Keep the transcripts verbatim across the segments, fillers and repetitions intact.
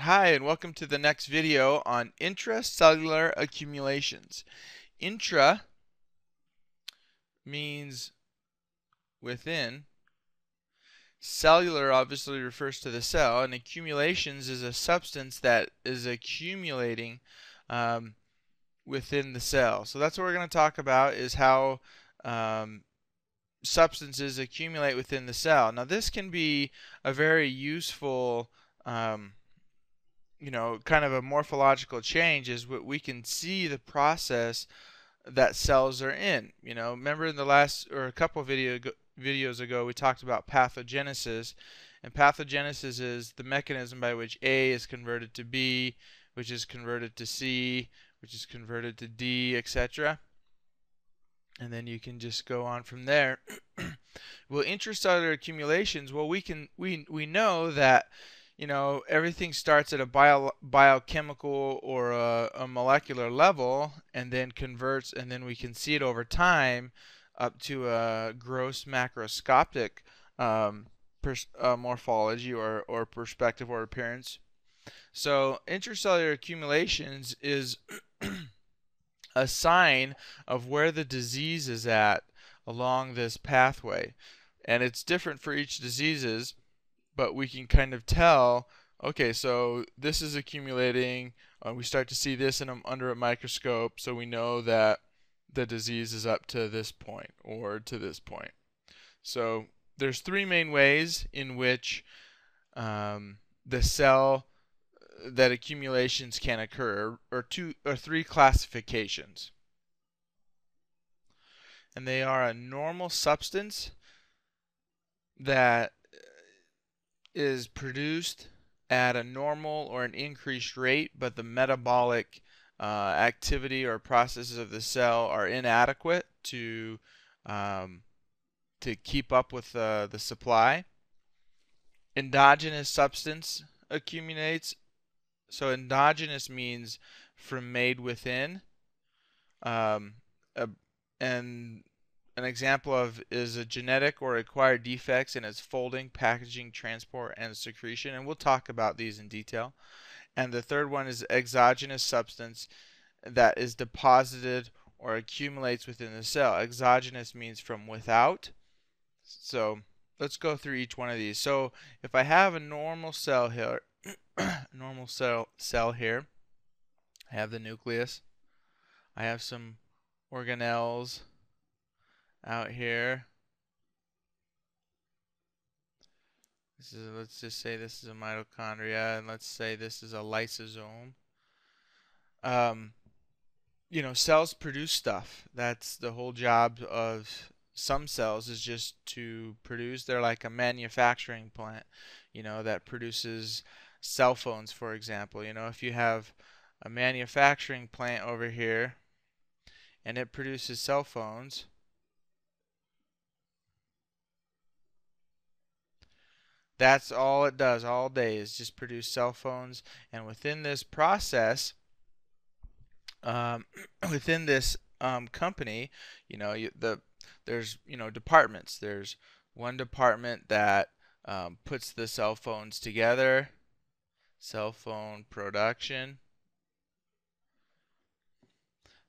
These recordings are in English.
Hi, and welcome to the next video on intracellular accumulations. Intra means within. Cellular obviously refers to the cell, and accumulations is a substance that is accumulating um, within the cell. So that's what we're going to talk about, is how um, substances accumulate within the cell. Now this can be a very useful um, you know, kind of a morphological change, is what we can see the process that cells are in. You know, remember in the last or a couple video videos ago we talked about pathogenesis, and pathogenesis is the mechanism by which A is converted to B, which is converted to C, which is converted to D, et cetera. And then you can just go on from there. Well, intracellular accumulations. Well, we can we we know that. You know, everything starts at a bio, biochemical or a, a molecular level, and then converts, and then we can see it over time up to a gross macroscopic um, pers uh, morphology or, or perspective or appearance. So intracellular accumulations is a sign of where the disease is at along this pathway, and it's different for each diseases. But we can kind of tell, okay, so this is accumulating. Uh, we start to see this in, um, under a microscope, so we know that the disease is up to this point or to this point. So there's three main ways in which um, the cell that accumulations can occur, or two or three classifications. And they are a normal substance that is produced at a normal or an increased rate, but the metabolic uh, activity or processes of the cell are inadequate to um, to keep up with uh, the supply. Endogenous substance accumulates. So endogenous means from made within, um, a, and an example of is a genetic or acquired defects in its folding, packaging, transport, and secretion. And we'll talk about these in detail. And the third one is exogenous substance that is deposited or accumulates within the cell. Exogenous means from without. So let's go through each one of these. So if I have a normal cell here, normal cell, cell here, I have the nucleus. I have some organelles out here. This is, let's just say this is a mitochondria, and let's say this is a lysosome. Um, you know, cells produce stuff. That's the whole job of some cells, is just to produce. They're like a manufacturing plant, you know, that produces cell phones, for example. You know, if you have a manufacturing plant over here and it produces cell phones, that's all it does all day, is just produce cell phones. And within this process, um, within this um, company, you know, you, the there's you know departments. There's one department that um, puts the cell phones together, cell phone production.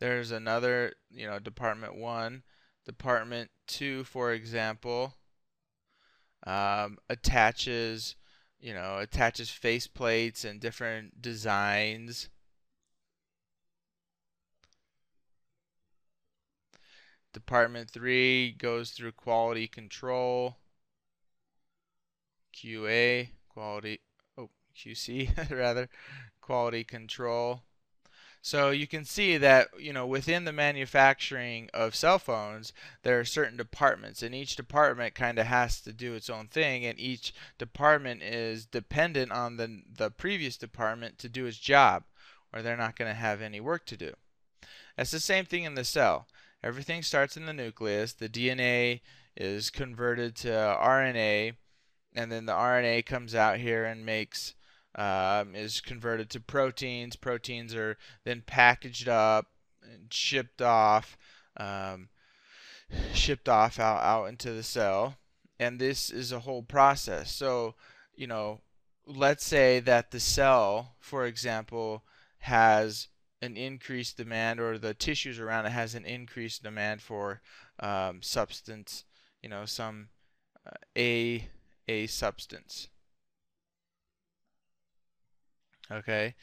There's another, you know, department one, department two, for example. Um, attaches, you know, attaches faceplates and different designs. Department three goes through quality control, Q A, quality, oh, Q C rather, quality control. So you can see that, you know, within the manufacturing of cell phones, there are certain departments, and each department kind of has to do its own thing, and each department is dependent on the, the previous department to do its job, or they're not going to have any work to do. That's the same thing in the cell. Everything starts in the nucleus. The D N A is converted to R N A, and then the R N A comes out here and makes Um, is converted to proteins. Proteins are then packaged up and shipped off, um, shipped off out, out into the cell. And this is a whole process. So, you know, let's say that the cell, for example, has an increased demand, or the tissues around it has an increased demand for um, substance, you know, some uh, a a substance. Okay.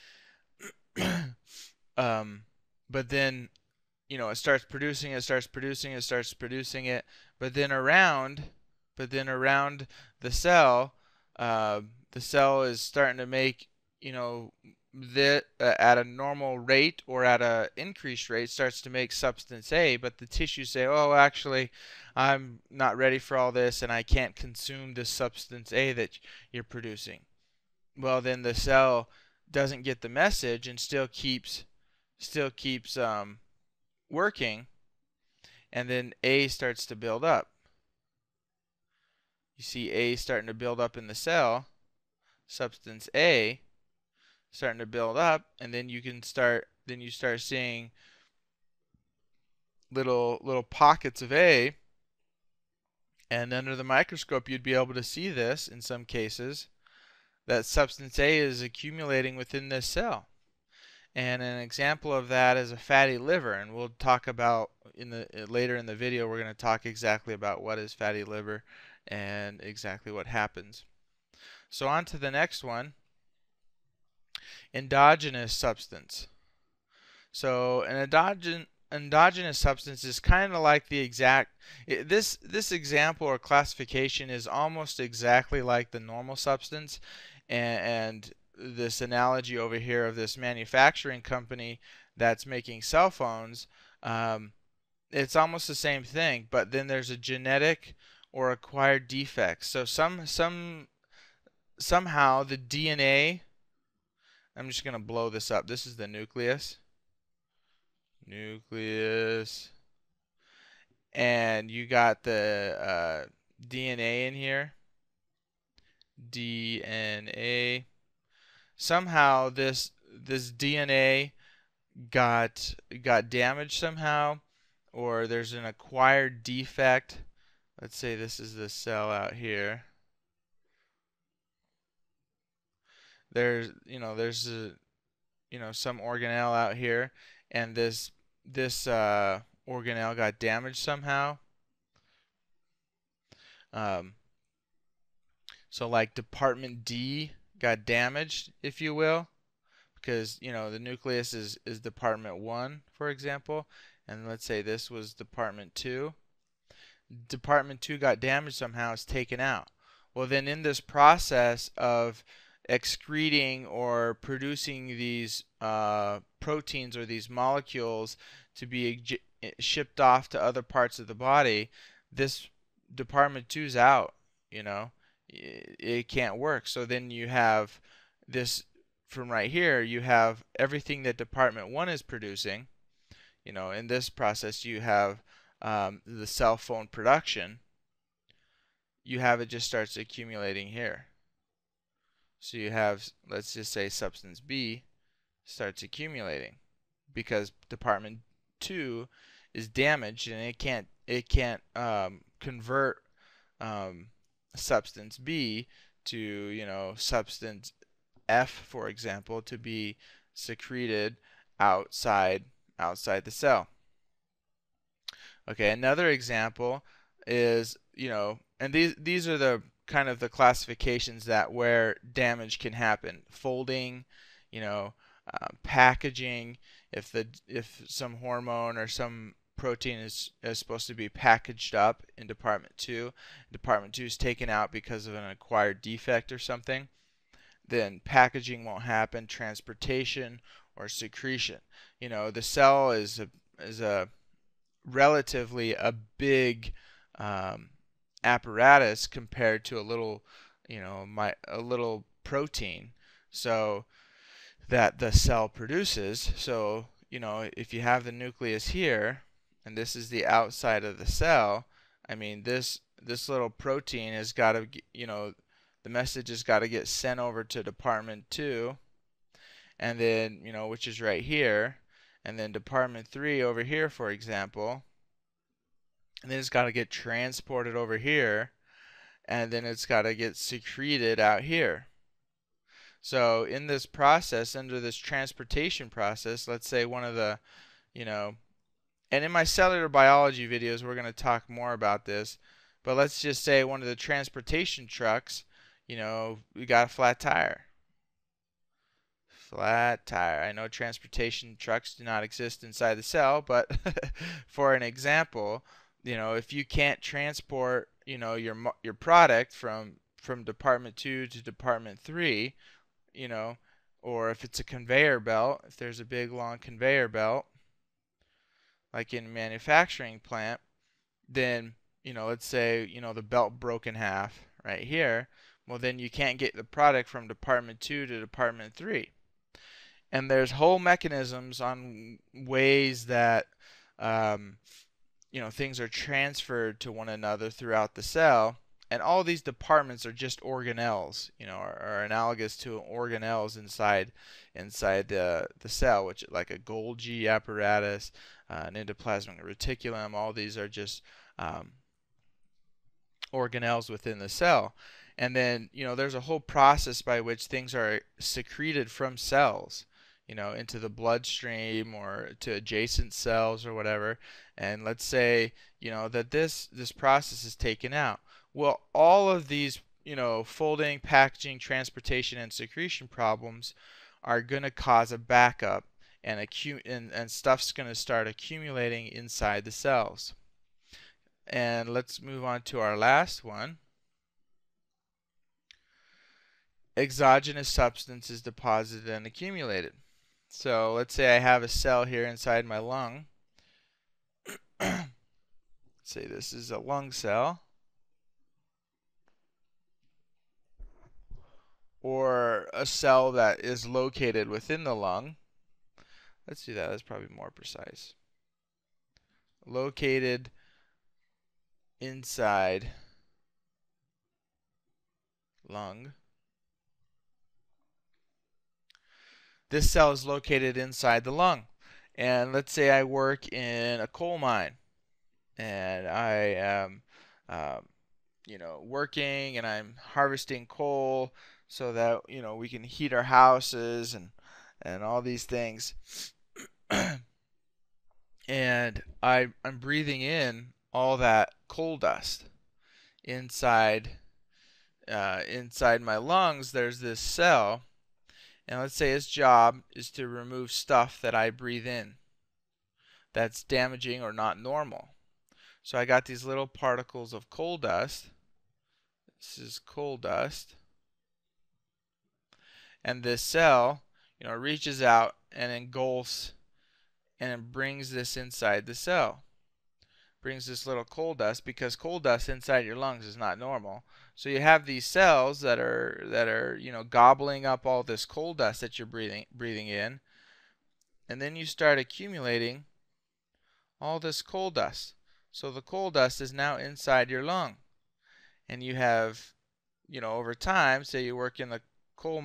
um, but then, you know, it starts producing, it starts producing, it starts producing it. But then around, but then around the cell, uh, the cell is starting to make, you know, that uh, at a normal rate or at a increased rate starts to make substance A, but the tissues say, oh, actually, I'm not ready for all this, and I can't consume this substance A that you're producing. Well, then the cell doesn't get the message and still keeps still keeps um, working, and then A starts to build up. You see A starting to build up in the cell, substance A starting to build up, and then you can start then you start seeing little little pockets of A, and under the microscope you'd be able to see this in some cases, that substance A is accumulating within this cell. And an example of that is a fatty liver, and we'll talk about in the later in the video, we're going to talk exactly about what is fatty liver and exactly what happens. So on to the next one, endogenous substance. So an endogen, endogenous substance is kind of like the exact, it, this this example or classification is almost exactly like the normal substance, and, and this analogy over here of this manufacturing company that's making cell phones, um, it's almost the same thing, but then there's a genetic or acquired defect. So some some somehow the D N A, I'm just going to blow this up. This is the nucleus. Nucleus. And you got the uh, D N A in here. D N A. Somehow this this D N A got got damaged somehow, or there's an acquired defect. Let's say this is the cell out here. There's, you know, there's a, you know, some organelle out here, and this this uh, organelle got damaged somehow. Um, so like Department D got damaged, if you will, because, you know, the nucleus is is Department One, for example, and let's say this was Department Two. Department Two got damaged somehow. It's taken out. Well, then in this process of excreting or producing these uh, proteins or these molecules to be shipped off to other parts of the body, this Department two's out, you know, it, it can't work. So then you have this from right here, you have everything that Department one is producing, you know, in this process you have um, the cell phone production, you have it just starts accumulating here. So you have, let's just say substance B starts accumulating because Department two is damaged and it can't it can't um, convert um, substance B to, you know, substance F, for example, to be secreted outside outside the cell. Okay, another example is, you know, and these these are the kind of the classifications that where damage can happen. Folding, you know, uh, packaging. If the if some hormone or some protein is, is supposed to be packaged up in Department two, Department two is taken out because of an acquired defect or something, then packaging won't happen. Transportation or secretion. You know, the cell is a, is a relatively a big um, apparatus compared to a little, you know, my a little protein, so that the cell produces. So, you know, if you have the nucleus here, and this is the outside of the cell, I mean, this this little protein has got to, you know, the message has got to get sent over to Department two, and then, you know, which is right here, and then Department three over here, for example. And then it's got to get transported over here, and then it's got to get secreted out here. So in this process, under this transportation process, let's say one of the, you know, and in my cellular biology videos, we're going to talk more about this, but let's just say one of the transportation trucks, you know, we got a flat tire. Flat tire. I know transportation trucks do not exist inside the cell, but for an example, you know, if you can't transport, you know, your your product from from department two to department three, you know, or if it's a conveyor belt, if there's a big long conveyor belt, like in a manufacturing plant, then, you know, let's say, you know, the belt broke in half right here. Well, then you can't get the product from department two to department three. And there's whole mechanisms on ways that, um, you know, things are transferred to one another throughout the cell. And all these departments are just organelles, you know, are, are analogous to organelles inside inside the the cell, which like a Golgi apparatus, uh, an endoplasmic reticulum. All these are just um, organelles within the cell. And then, you know, there's a whole process by which things are secreted from cells, you know, into the bloodstream or to adjacent cells or whatever. And let's say, you know, that this this process is taken out. Well, all of these, you know, folding, packaging, transportation, and secretion problems are going to cause a backup, and, accu and, and stuff's going to start accumulating inside the cells. And let's move on to our last one. Exogenous substances deposited and accumulated. So let's say I have a cell here inside my lung. Let's say this is a lung cell. Or a cell that is located within the lung. Let's do that, that's probably more precise. Located inside lung. This cell is located inside the lung. And let's say I work in a coal mine. And I am, um, you know, working and I'm harvesting coal, so that, you know, we can heat our houses and and all these things. And I, I'm breathing in all that coal dust inside uh, inside my lungs. There's this cell, and let's say its job is to remove stuff that I breathe in that's damaging or not normal. So I got these little particles of coal dust. This is coal dust. And this cell, you know, reaches out and engulfs and brings this inside the cell. Brings this little coal dust, because coal dust inside your lungs is not normal. So you have these cells that are that are, you know, gobbling up all this coal dust that you're breathing breathing in. And then you start accumulating all this coal dust. So the coal dust is now inside your lung. And you have, you know, over time, say you work in the coal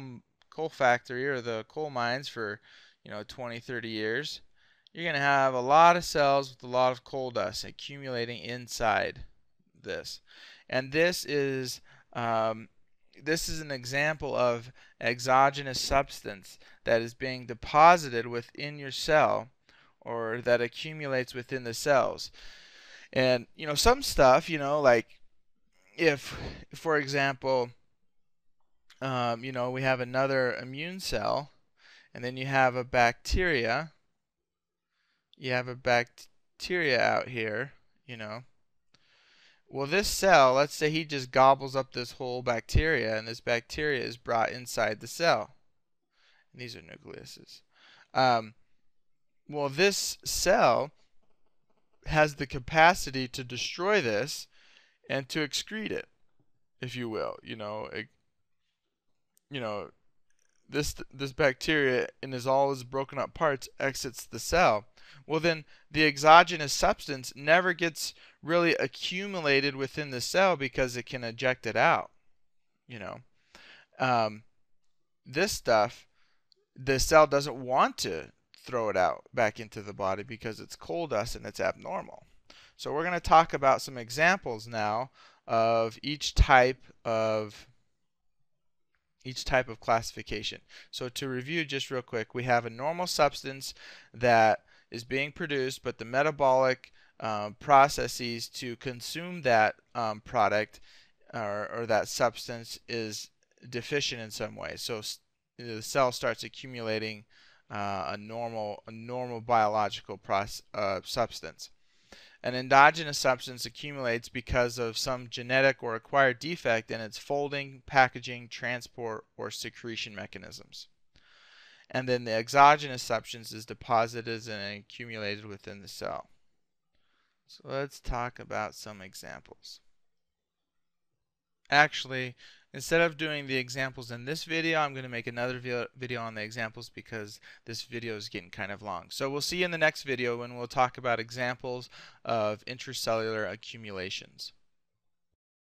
coal factory or the coal mines for, you know, twenty, thirty years, you're going to have a lot of cells with a lot of coal dust accumulating inside this. And this is um, this is an example of exogenous substance that is being deposited within your cell, or that accumulates within the cells. And, you know, some stuff, you know, like if, for example, Um, you know, we have another immune cell, and then you have a bacteria. You have a bacteria out here, you know. Well, this cell, let's say he just gobbles up this whole bacteria, and this bacteria is brought inside the cell. And these are nucleuses. Um, well, this cell has the capacity to destroy this and to excrete it, if you will, you know, it, you know, this this bacteria in is all its broken up parts exits the cell. Well, then the exogenous substance never gets really accumulated within the cell, because it can eject it out, you know. Um, this stuff, the cell doesn't want to throw it out back into the body, because it's coal dust and it's abnormal. So we're going to talk about some examples now of each type of each type of classification. So to review just real quick, we have a normal substance that is being produced, but the metabolic um, processes to consume that um, product or, or that substance is deficient in some way. So the cell starts accumulating uh, a normal a normal biological process, uh, substance. An endogenous substance accumulates because of some genetic or acquired defect in its folding, packaging, transport, or secretion mechanisms. And then the exogenous substance is deposited and accumulated within the cell. So let's talk about some examples. Actually, instead of doing the examples in this video, I'm going to make another video on the examples because this video is getting kind of long. So we'll see you in the next video when we'll talk about examples of intracellular accumulations.